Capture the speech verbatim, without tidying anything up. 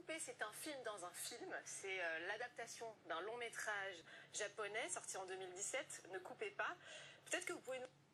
Coupé, c'est un film dans un film. C'est euh, l'adaptation d'un long métrage japonais sorti en deux mille dix-sept. Ne coupez pas. Peut-être que vous pouvez nous...